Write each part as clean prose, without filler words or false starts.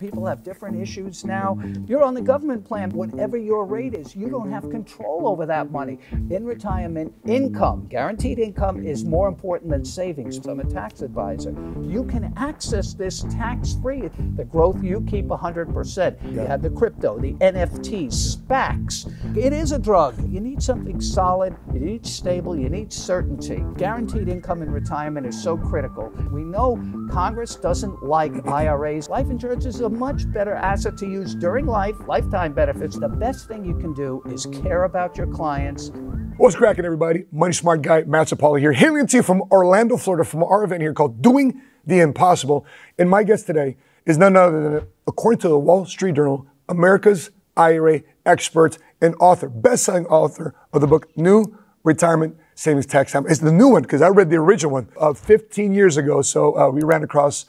People have different issues now. You're on the government plan. Whatever your rate is, you don't have control over that money. In retirement, income, guaranteed income, is more important than savings. I'm a tax advisor. You can access this tax-free. The growth you keep 100%. You have the crypto, the NFTs, SPACs. It is a drug. You need something solid. You need stable. You need certainty. Guaranteed income in retirement is so critical. We know Congress doesn't like IRAs. Life insurance is a much better asset to use during life, lifetime benefits. The best thing you can do is care about your clients. What's cracking, everybody? Money Smart Guy, Matt Sapaula here, hailing to you from Orlando, Florida, from our event here called Doing the Impossible. And my guest today is none other than, according to the Wall Street Journal, America's IRA expert and author, best-selling author of the book, New Retirement Savings Tax Time. It's the new one, because I read the original one 15 years ago, so we ran across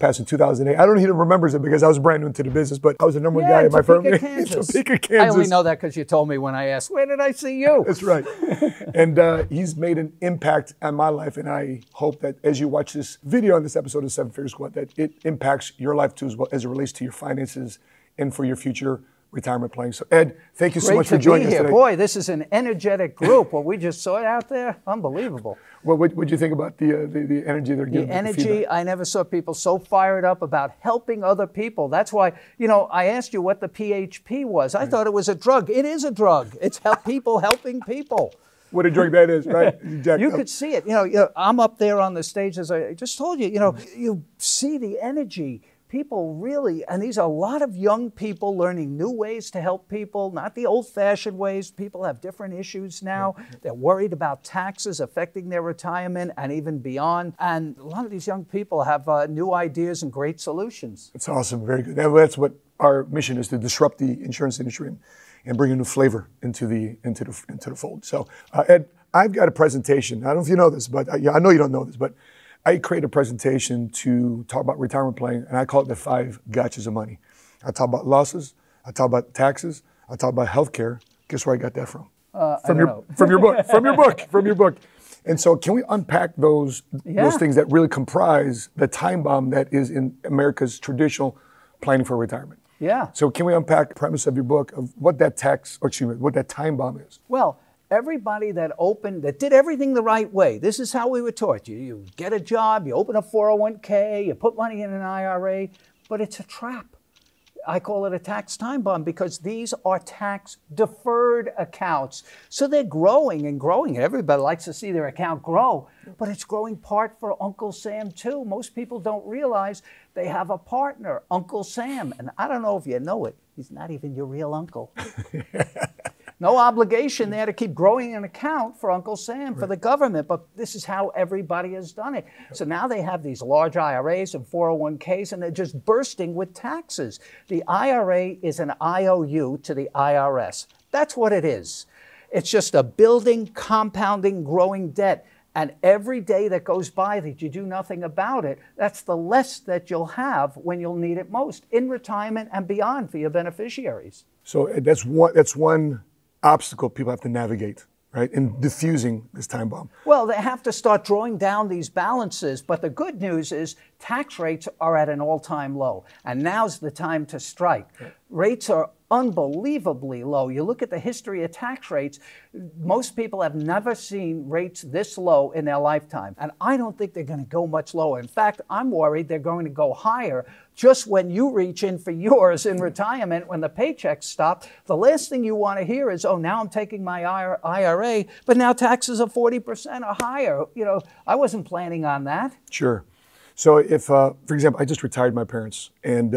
paths in 2008. I don't know if he remembers it because I was brand new into the business, but I was the number one guy in my firm. Kansas. Topeka, Kansas. I only know that because you told me when I asked, where did I see you? That's right. And he's made an impact on my life, and I hope that as you watch this video on this episode of Seven Figure Squad, that it impacts your life too as well as it relates to your finances and for your future retirement planning. So Ed, thank you so much for joining us today. Boy, this is an energetic group. What we just saw out there, unbelievable. Well, what would you think about the energy they're giving? The energy, I never saw people so fired up about helping other people. That's why, you know, I asked you what the PHP was. I thought it was a drug. It is a drug. It's people helping people. What a drug that is, right? You could see it. You know, I'm up there on the stage, as I just told you, you know, you see the energy. People really, and these are a lot of young people learning new ways to help people, not the old-fashioned ways. People have different issues now. They're worried about taxes affecting their retirement and even beyond. And a lot of these young people have new ideas and great solutions. That's awesome. Very good. That's what our mission is, to disrupt the insurance industry and bring a new flavor into the fold. So, Ed, I've got a presentation. I don't know if you know this, but I know you don't know this, but I create a presentation to talk about retirement planning, and I call it the 5 gotchas of money. I talk about losses, I talk about taxes, I talk about healthcare. Guess where I got that from? From your book. And so, can we unpack those things that really comprise the time bomb that is in America's traditional planning for retirement? Yeah. So, can we unpack the premise of your book of what that what that time bomb is? Well, everybody that did everything the right way. This is how we were taught. You get a job, you open a 401(k), you put money in an IRA, but it's a trap. I call it a tax time bomb because these are tax-deferred accounts. So they're growing and growing. Everybody likes to see their account grow, but it's growing part for Uncle Sam too. Most people don't realize they have a partner, Uncle Sam. And I don't know if you know it, he's not even your real uncle. No obligation there to keep growing an account for Uncle Sam, for the government, but this is how everybody has done it. So now they have these large IRAs and 401(k)s, and they're just bursting with taxes. The IRA is an IOU to the IRS. That's what it is. It's just a building, compounding, growing debt. And every day that goes by that you do nothing about it, that's the less that you'll have when you'll need it most, in retirement and beyond for your beneficiaries. So that's one obstacle people have to navigate, right, in diffusing this time bomb. Well, they have to start drawing down these balances, but the good news is tax rates are at an all-time low, and now's the time to strike. Rates are unbelievably low. You look at the history of tax rates, most people have never seen rates this low in their lifetime. And I don't think they're going to go much lower. In fact, I'm worried they're going to go higher just when you reach in for yours in retirement, when the paychecks stop. The last thing you want to hear is, oh, now I'm taking my IRA, but now taxes are 40% or higher. You know, I wasn't planning on that. Sure. So if, for example, I just retired my parents, and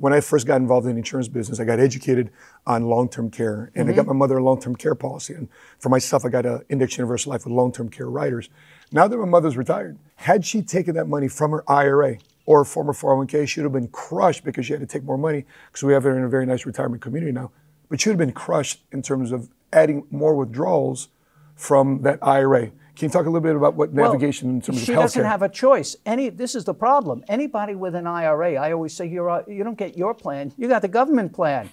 when I first got involved in the insurance business, I got educated on long-term care, and I got my mother a long-term care policy, and for myself, I got an indexed universal life with long-term care riders. Now that my mother's retired, had she taken that money from her IRA or her former 401(k), she would have been crushed because she had to take more money because we have her in a very nice retirement community now, but she would have been crushed in terms of adding more withdrawals from that IRA. Can you talk a little bit about what navigation in terms of healthcare? She doesn't have a choice. This is the problem. Anybody with an IRA, I always say, you don't get your plan. You got the government plan.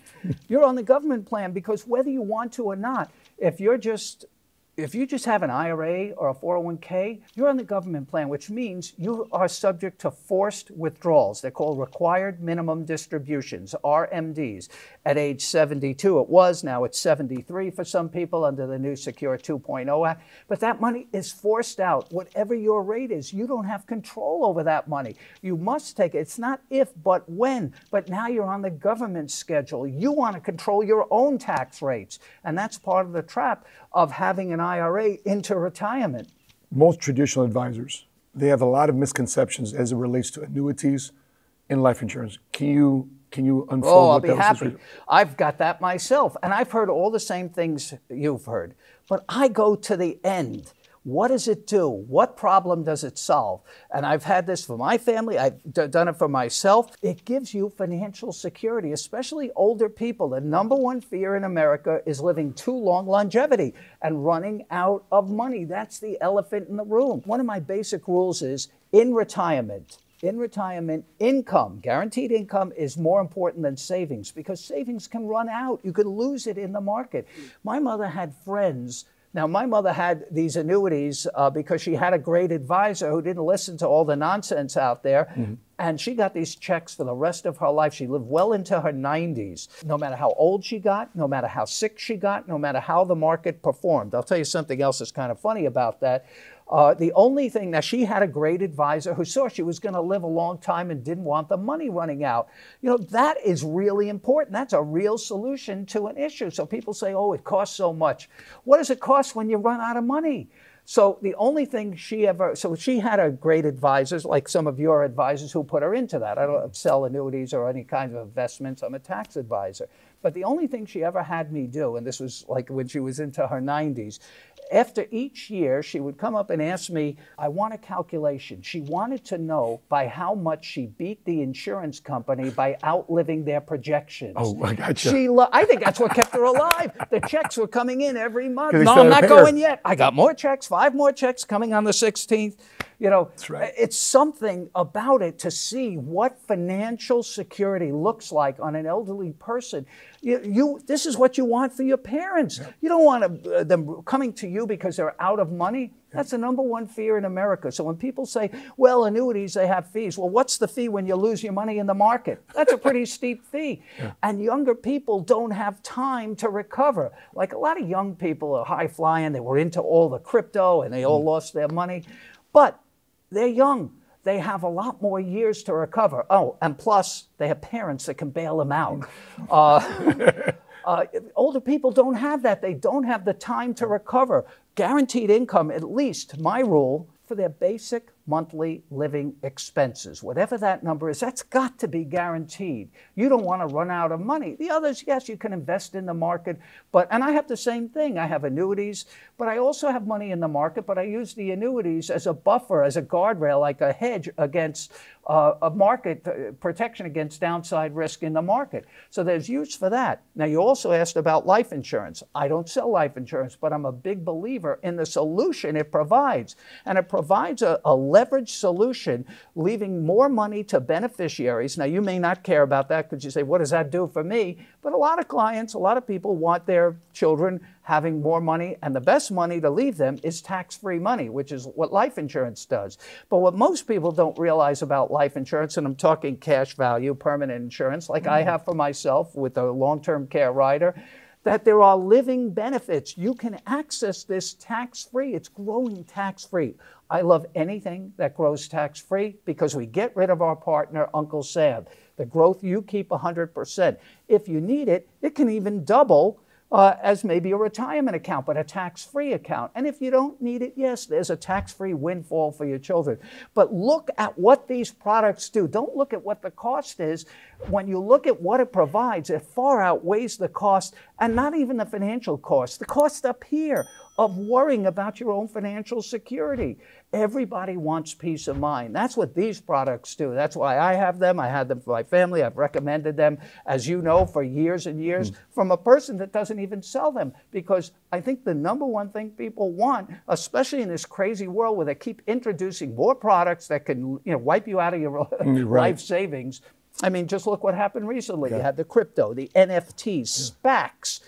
You're on the government plan because whether you want to or not, if you're just If you just have an IRA or a 401(k), you're on the government plan, which means you are subject to forced withdrawals. They're called required minimum distributions, RMDs, at age 72. It was, now it's 73 for some people under the new Secure 2.0 Act. But that money is forced out. Whatever your rate is, you don't have control over that money. You must take it. It's not if, but when. But now you're on the government schedule. You want to control your own tax rates. And that's part of the trap of having an IRA into retirement. Most traditional advisors, they have a lot of misconceptions as it relates to annuities and life insurance. Can you unfold what that was? Oh, I'll be happy. I've got that myself. And I've heard all the same things you've heard. But I go to the end. What does it do? What problem does it solve? And I've had this for my family. I've done it for myself. It gives you financial security, especially older people. The number one fear in America is living too long, longevity, and running out of money. That's the elephant in the room. One of my basic rules is in retirement, income, guaranteed income, is more important than savings, because savings can run out. You could lose it in the market. My mother had friends. Now, my mother had these annuities because she had a great advisor who didn't listen to all the nonsense out there. Mm-hmm. And she got these checks for the rest of her life. She lived well into her 90s. No matter how old she got, no matter how sick she got, no matter how the market performed. I'll tell you something else that's kind of funny about that. The only thing, that she had a great advisor who saw she was going to live a long time and didn't want the money running out. You know, that is really important. That's a real solution to an issue. So people say, oh, it costs so much. What does it cost when you run out of money? So the only thing she ever, so she had a great advisors, like some of your advisors who put her into that. I don't sell annuities or any kind of investments. I'm a tax advisor. But the only thing she ever had me do, and this was like when she was into her 90s, after each year, she would come up and ask me, I want a calculation. She wanted to know by how much she beat the insurance company by outliving their projections. Oh, I gotcha. I think that's what kept her alive. The checks were coming in every month. No, I'm not going yet. I got more checks, 5 more checks coming on the 16th. You know, that's right. It's something about it to see what financial security looks like on an elderly person. This is what you want for your parents. Yeah. You don't want them coming to you because they're out of money. That's the number one fear in America. So when people say, well, annuities, they have fees. Well, what's the fee when you lose your money in the market? That's a pretty steep fee. Yeah. And younger people don't have time to recover. Like a lot of young people are high flying. They were into all the crypto and they all lost their money. But they're young. They have a lot more years to recover. Oh, and plus they have parents that can bail them out. Older people don't have that. They don't have the time to recover. Guaranteed income, at least my rule, for their basic monthly living expenses. Whatever that number is, that's got to be guaranteed. You don't want to run out of money. The others, yes, you can invest in the market, and I have the same thing. I have annuities, but I also have money in the market, but I use the annuities as a buffer, as a guardrail, like a hedge against a market, protection against downside risk in the market. So there's use for that. Now, you also asked about life insurance. I don't sell life insurance, but I'm a big believer in the solution it provides. And it provides a leveraged solution, leaving more money to beneficiaries. Now, you may not care about that because you say, what does that do for me? But a lot of clients, a lot of people want their children having more money, and the best money to leave them is tax-free money, which is what life insurance does. But what most people don't realize about life insurance, and I'm talking cash value, permanent insurance, like I have for myself with a long-term care rider, that there are living benefits. You can access this tax-free. It's growing tax-free. I love anything that grows tax-free because we get rid of our partner, Uncle Sam. The growth, you keep 100%. If you need it, it can even double as maybe a retirement account, but a tax-free account. And if you don't need it, yes, there's a tax-free windfall for your children. But look at what these products do. Don't look at what the cost is. When you look at what it provides, it far outweighs the cost, and not even the financial cost, the cost up here of worrying about your own financial security. Everybody wants peace of mind. That's what these products do. That's why I have them. I had them for my family. I've recommended them, as you know, for years and years from a person that doesn't even sell them, because I think the number one thing people want, especially in this crazy world where they keep introducing more products that can wipe you out of your life savings. I mean, just look what happened recently. Yeah. You had the crypto, the NFTs, SPACs.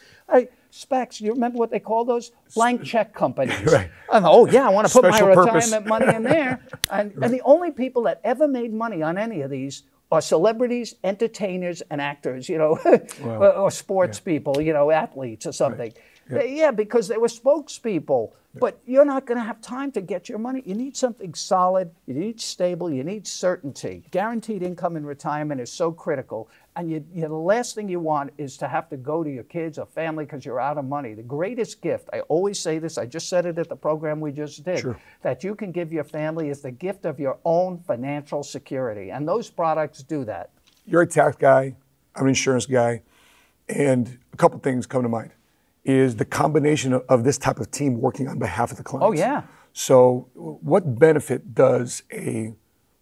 specs. You remember what they call those? Blank check companies. Right. Oh yeah, I want to put my retirement money in there. And, and the only people that ever made money on any of these are celebrities, entertainers, and actors, you know, wow. or sports people, you know, athletes or something. Right. Yeah. Yeah, because they were spokespeople. Yeah. But you're not going to have time to get your money. You need something solid. You need stable. You need certainty. Guaranteed income in retirement is so critical. And the last thing you want is to have to go to your kids or family because you're out of money. The greatest gift, I always say this, I just said it at the program we just did, sure. that you can give your family is the gift of your own financial security. And those products do that. You're a tax guy. I'm an insurance guy. And a couple things come to mind. Is the combination of this type of team working on behalf of the clients. Oh, yeah. So what benefit does a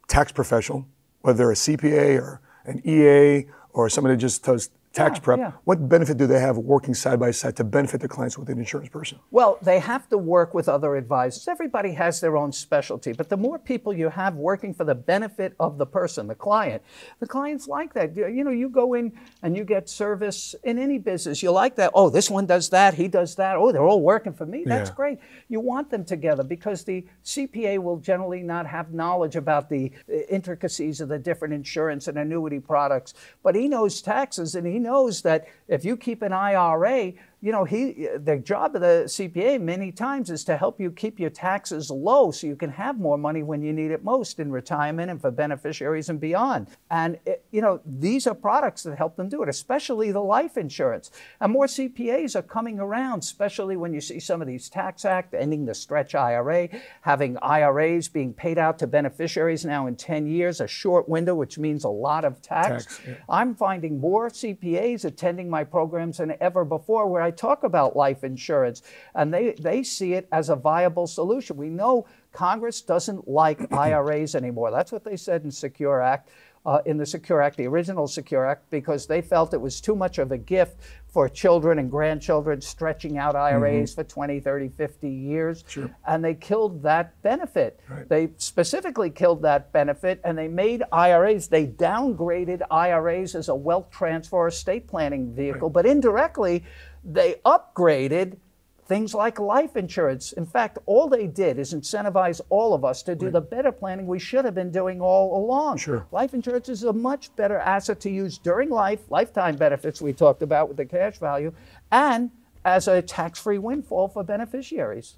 tax professional, whether a CPA or an EA or somebody that just does tax prep, what benefit do they have working side by side to benefit their clients with an insurance person? Well, they have to work with other advisors. Everybody has their own specialty, but the more people you have working for the benefit of the person, the client, the clients like that. You know, you go in and you get service in any business. You like that. Oh, this one does that. He does that. Oh, they're all working for me. That's great. You want them together because the CPA will generally not have knowledge about the intricacies of the different insurance and annuity products, but he knows taxes and he knows that if you keep an IRA, you know, the job of the CPA many times is to help you keep your taxes low so you can have more money when you need it most in retirement and for beneficiaries and beyond. And, you know, these are products that help them do it, especially the life insurance. And more CPAs are coming around, especially when you see some of these tax act, ending the stretch IRA, having IRAs being paid out to beneficiaries now in 10 years, a short window, which means a lot of tax. I'm finding more CPAs attending my programs than ever before where I talk about life insurance, and they see it as a viable solution. We know Congress doesn't like IRAs anymore. That's what they said in Secure Act, the original Secure Act, because they felt it was too much of a gift for children and grandchildren stretching out IRAs for 20, 30, 50 years. Sure. And they killed that benefit. Right. They specifically killed that benefit and they made IRAs, they downgraded IRAs as a wealth transfer estate planning vehicle, but indirectly they upgraded things like life insurance. In fact, all they did is incentivize all of us to do the better planning we should have been doing all along. Sure. Life insurance is a much better asset to use during life, lifetime benefits we talked about with the cash value, and as a tax-free windfall for beneficiaries.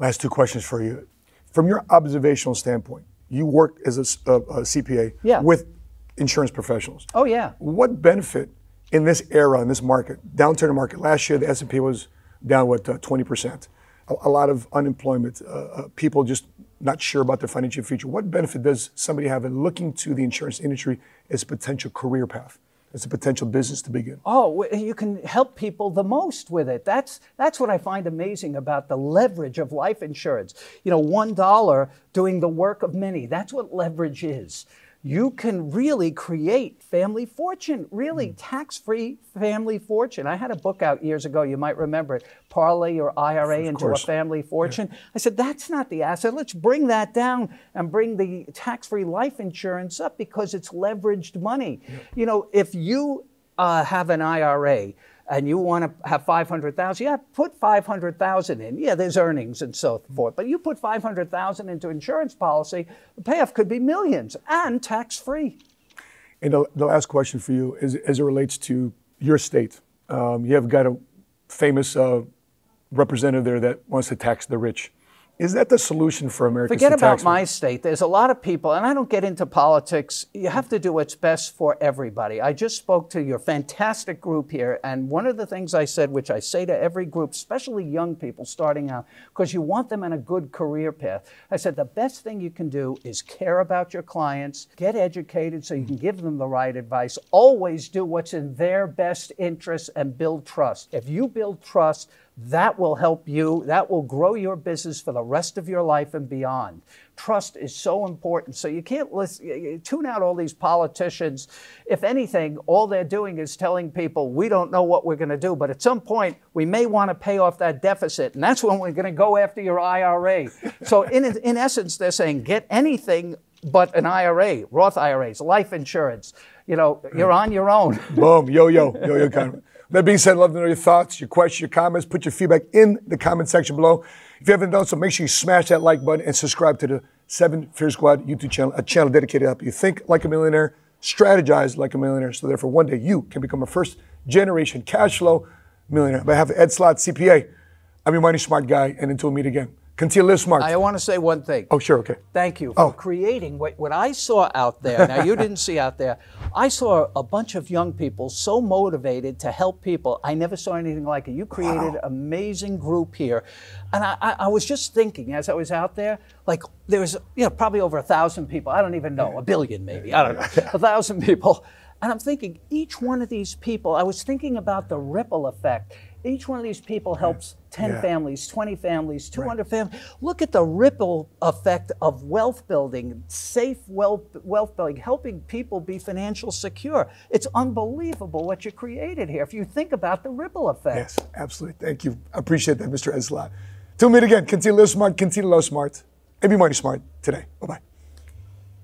Last two questions for you. From your observational standpoint, you work as a CPA with insurance professionals. Oh, yeah. What benefit in this era, in this market, downturn in the market? Last year, the S&P was down, 20%. A lot of unemployment, people just not sure about their financial future. What benefit does somebody have in looking to the insurance industry as a potential career path, as a potential business to begin? Oh, you can help people the most with it. That's what I find amazing about the leverage of life insurance. You know, $1 doing the work of many. That's what leverage is. You can really create family fortune, really tax-free family fortune. I had a book out years ago, you might remember it, Parlay Your IRA into a Family Fortune. Yeah. I said, that's not the asset. Let's bring that down and bring the tax-free life insurance up because it's leveraged money. Yeah. You know, if you have an IRA, and you want to have $500,000, yeah, put $500,000 in. Yeah, there's earnings and so forth, but you put $500,000 into insurance policy, the payoff could be millions and tax-free. And the last question for you is as it relates to your state. You have got a famous representative there that wants to tax the rich. Is that the solution for Americans? Forget about my state. There's a lot of people, and I don't get into politics. You have to do what's best for everybody. I just spoke to your fantastic group here, and one of the things I said, which I say to every group, especially young people starting out, because you want them on a good career path. I said the best thing you can do is care about your clients, get educated so you can give them the right advice, always do what's in their best interest, and build trust. If you build trust, that will help you. That will grow your business for the rest of your life and beyond. Trust is so important. So you can't tune out all these politicians. If anything, all they're doing is telling people, we don't know what we're going to do, but at some point, we may want to pay off that deficit, and that's when we're going to go after your IRA. So in essence, they're saying, get anything but an IRA, Roth IRAs, life insurance. You know, you're on your own. Boom, yo-yo, yo-yo kind of. That being said, I'd love to know your thoughts, your questions, your comments. Put your feedback in the comment section below. If you haven't done so, make sure you smash that like button and subscribe to the 7 Figure Squad YouTube channel, a channel dedicated to help you think like a millionaire, strategize like a millionaire, so therefore one day you can become a first-generation cash flow millionaire. On behalf of Ed Slott, CPA, I'm your money smart guy, and until we meet again, continue to live smart. I want to say one thing. Oh, sure, okay. Thank you for creating what I saw out there. Now, you didn't see out there. I saw a bunch of young people so motivated to help people. I never saw anything like it. You created an amazing group here. And I was just thinking as I was out there, like there was probably over 1,000 people. I don't even know, 1 billion maybe. I don't know, 1,000 people. And I'm thinking each one of these people, I was thinking about the ripple effect. Each one of these people helps 10 families, 20 families, 200 families. Look at the ripple effect of wealth building, safe wealth building, helping people be financially secure. It's unbelievable what you created here if you think about the ripple effect. Yes, absolutely. Thank you. I appreciate that, Mr. Ed Slott. Till we meet again, continue to live smart, continue to love smart, and be money smart today. Bye-bye.